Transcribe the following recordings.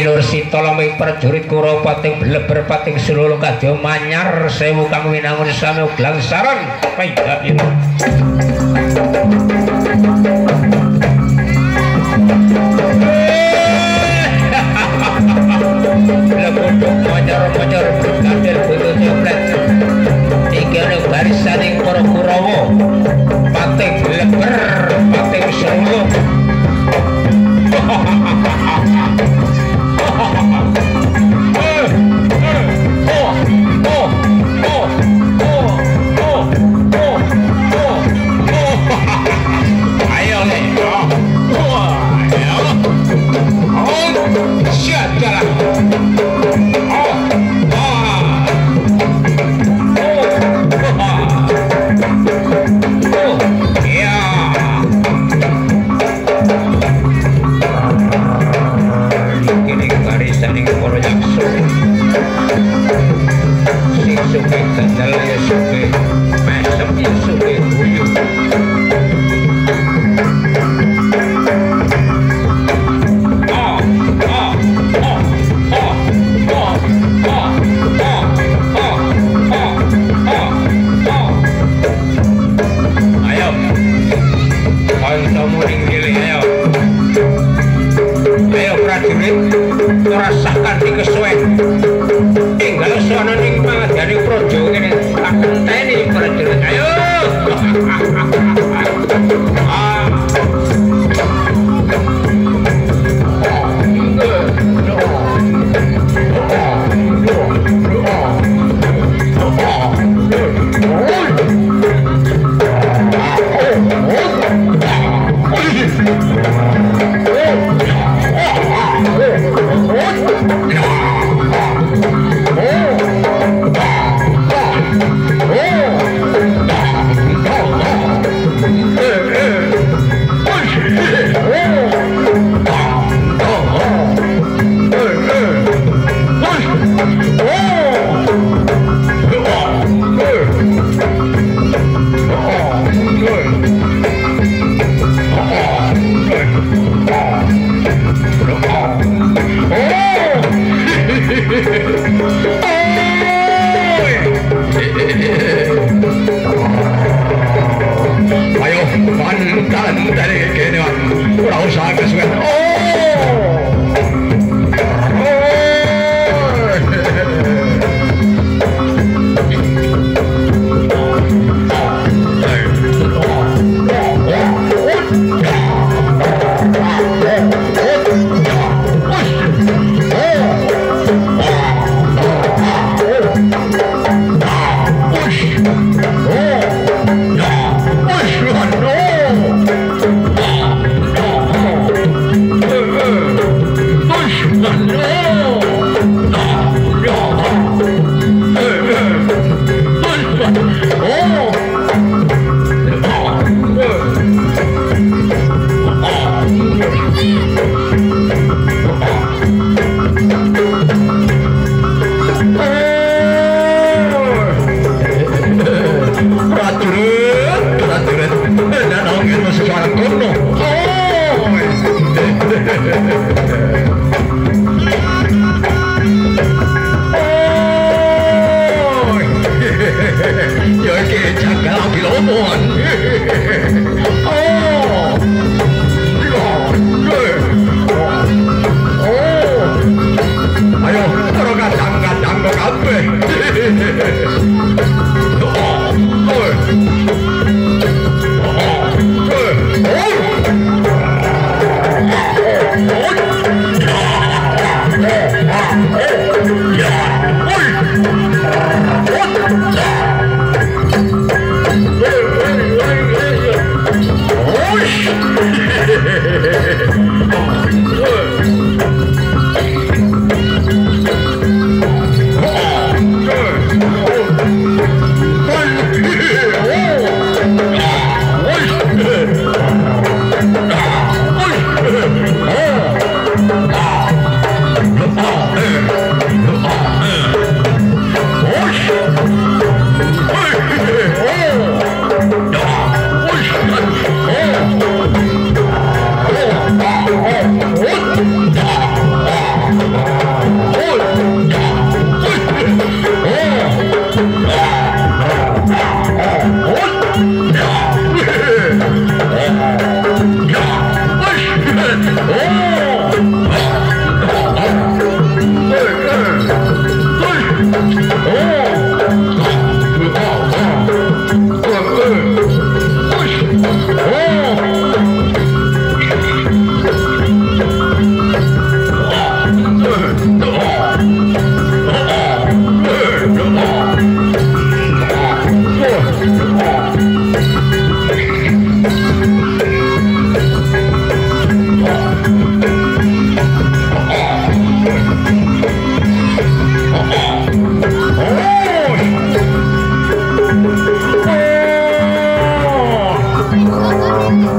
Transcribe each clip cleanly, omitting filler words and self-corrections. Winur Sitolami prajurit Kurowo pating bleber pating sulul kadya manyar sewu kang winangun sami uglang saran payah ira lebodok majar-majar kader butuh jeplet iki ana barisaning para Kurowo pating bleber pating sulul Oh!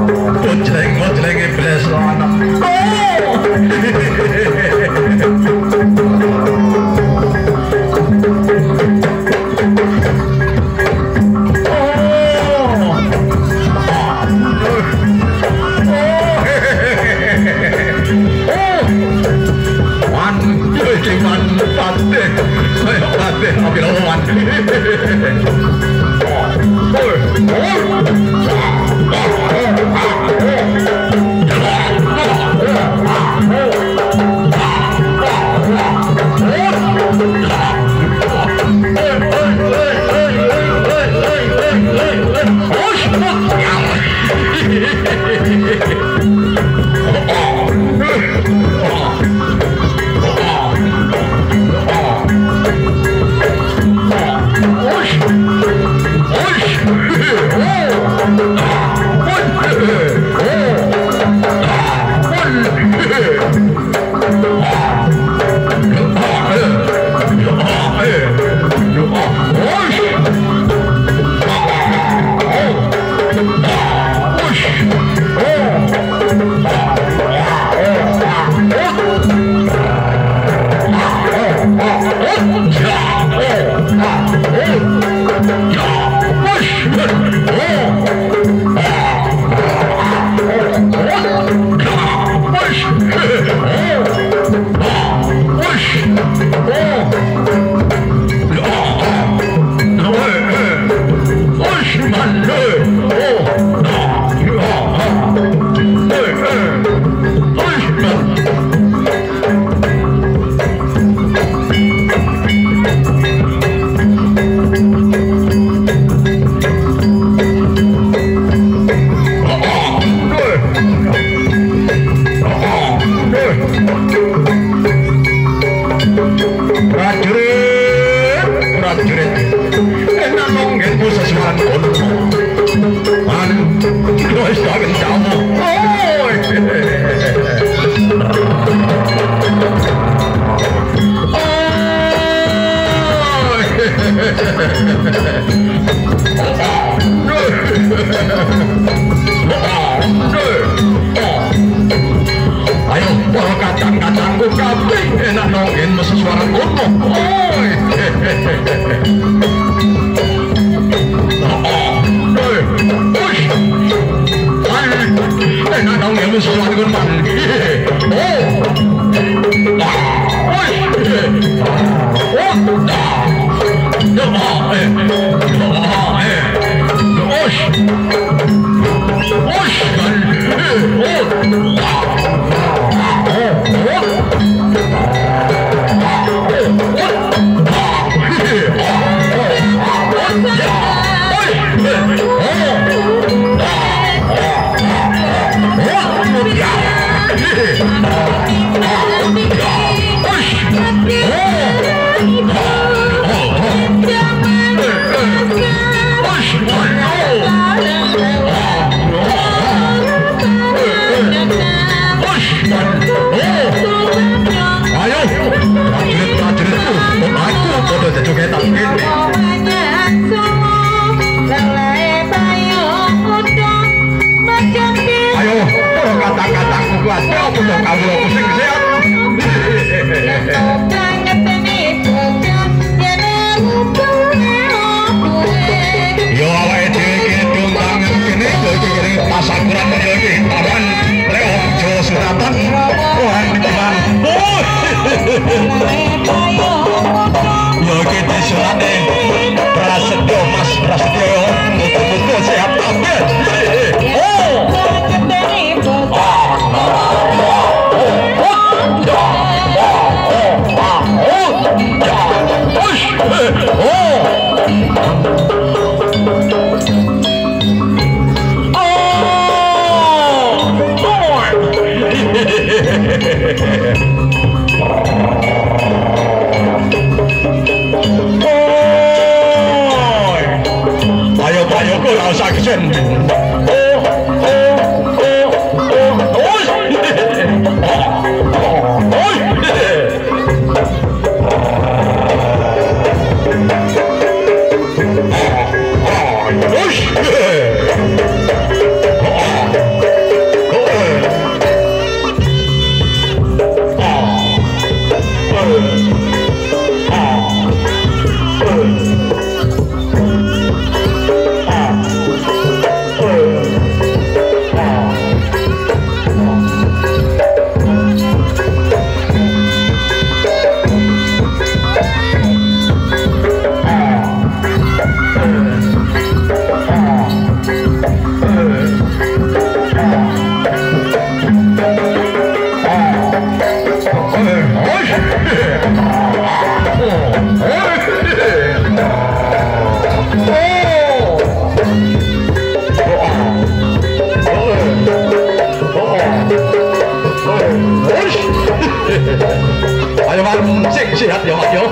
ayo malam cek sehat ya Mak yo.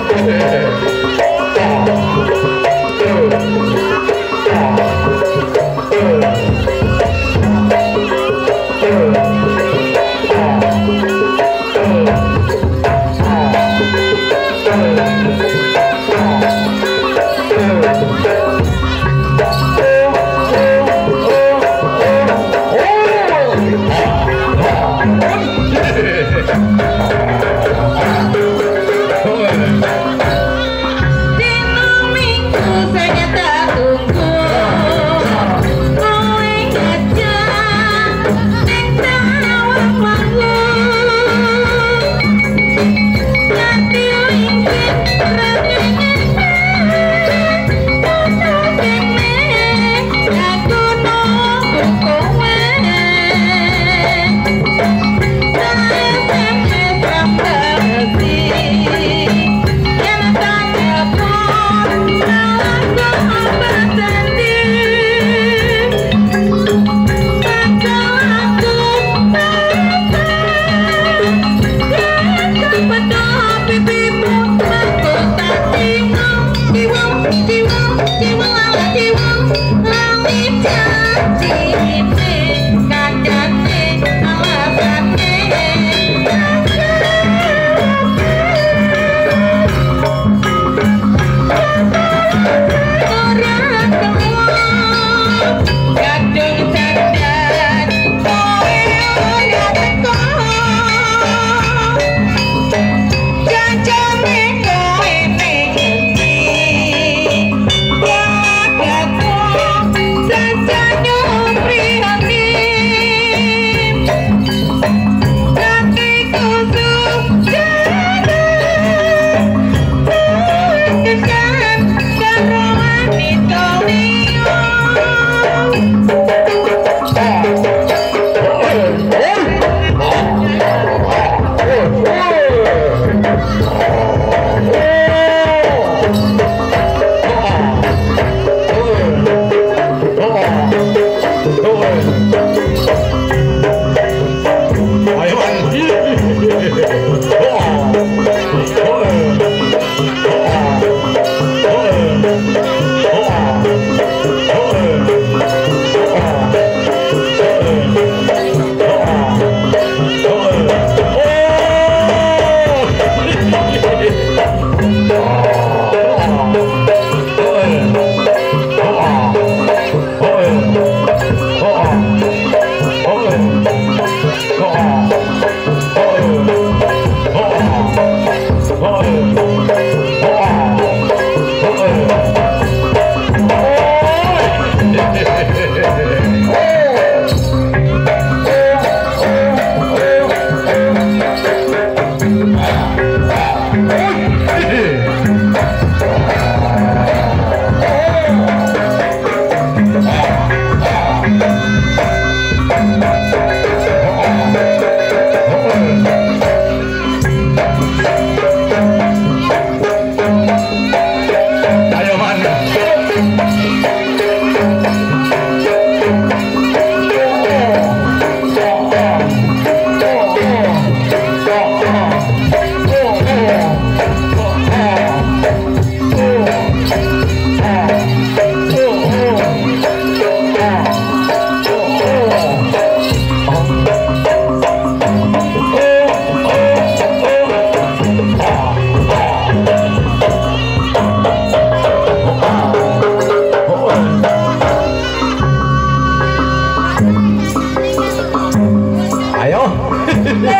Bye.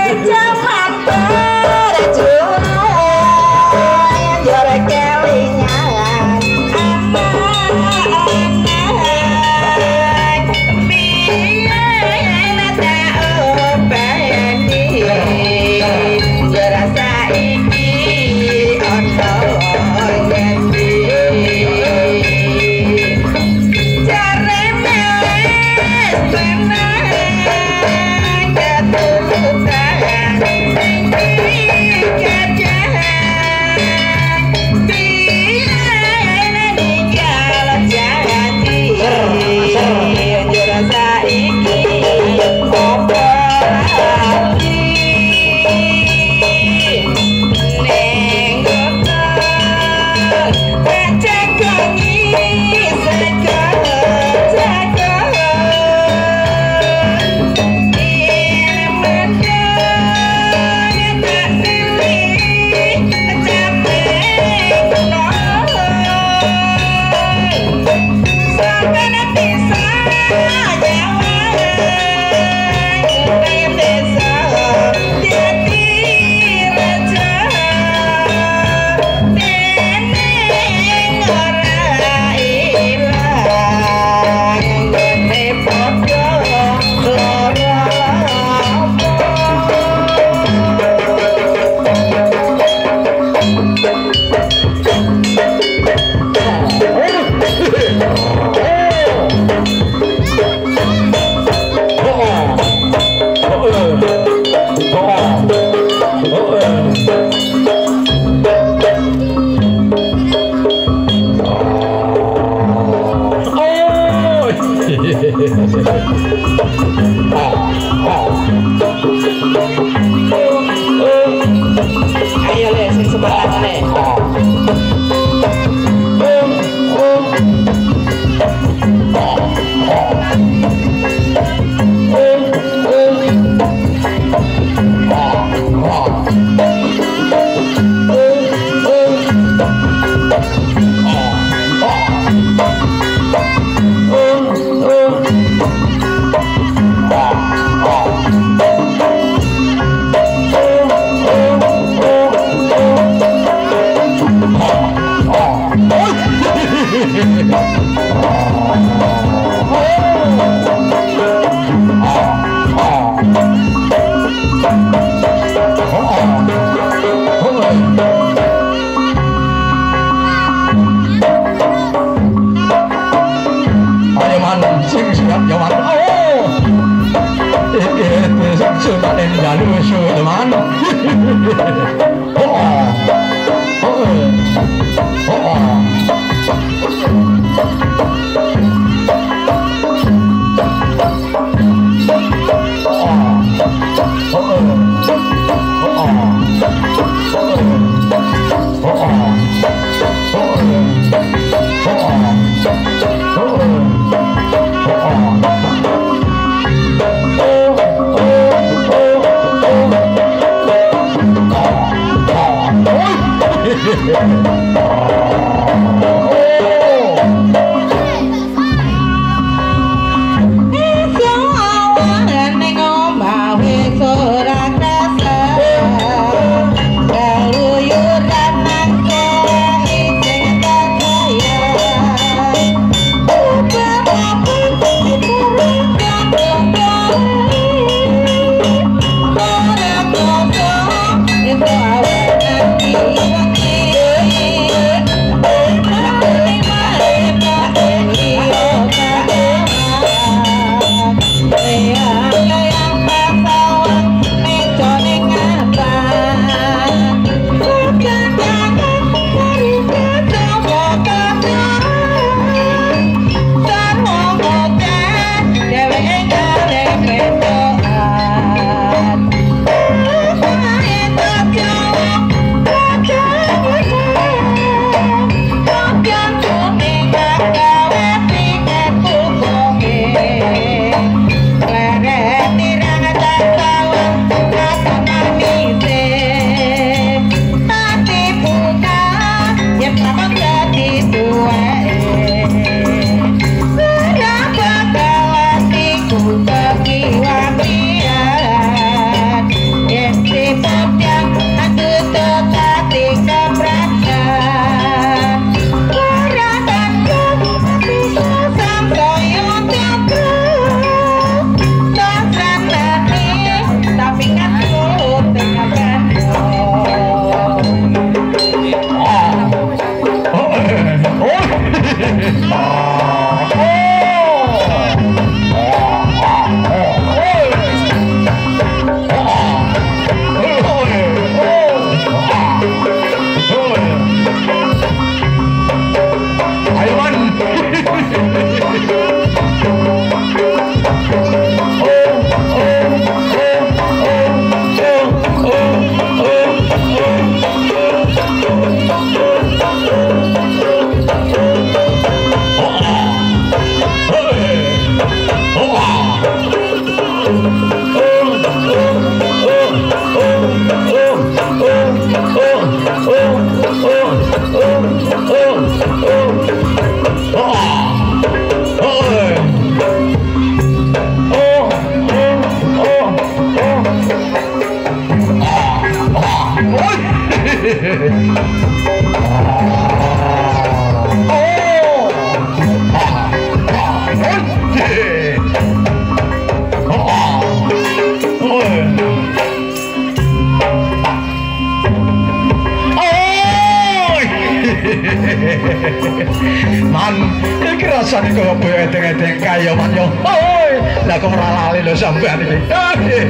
Man, iki rasane kaya beteng-beteng kaya man yo. Hoi, lah kok ora lali lho sampean iki.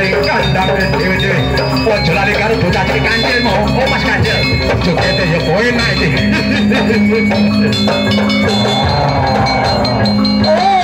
dari kandang dewe-dewe ojo lali karo bocah cilik kancilmu omas kancil jogete ya kowe naik iki.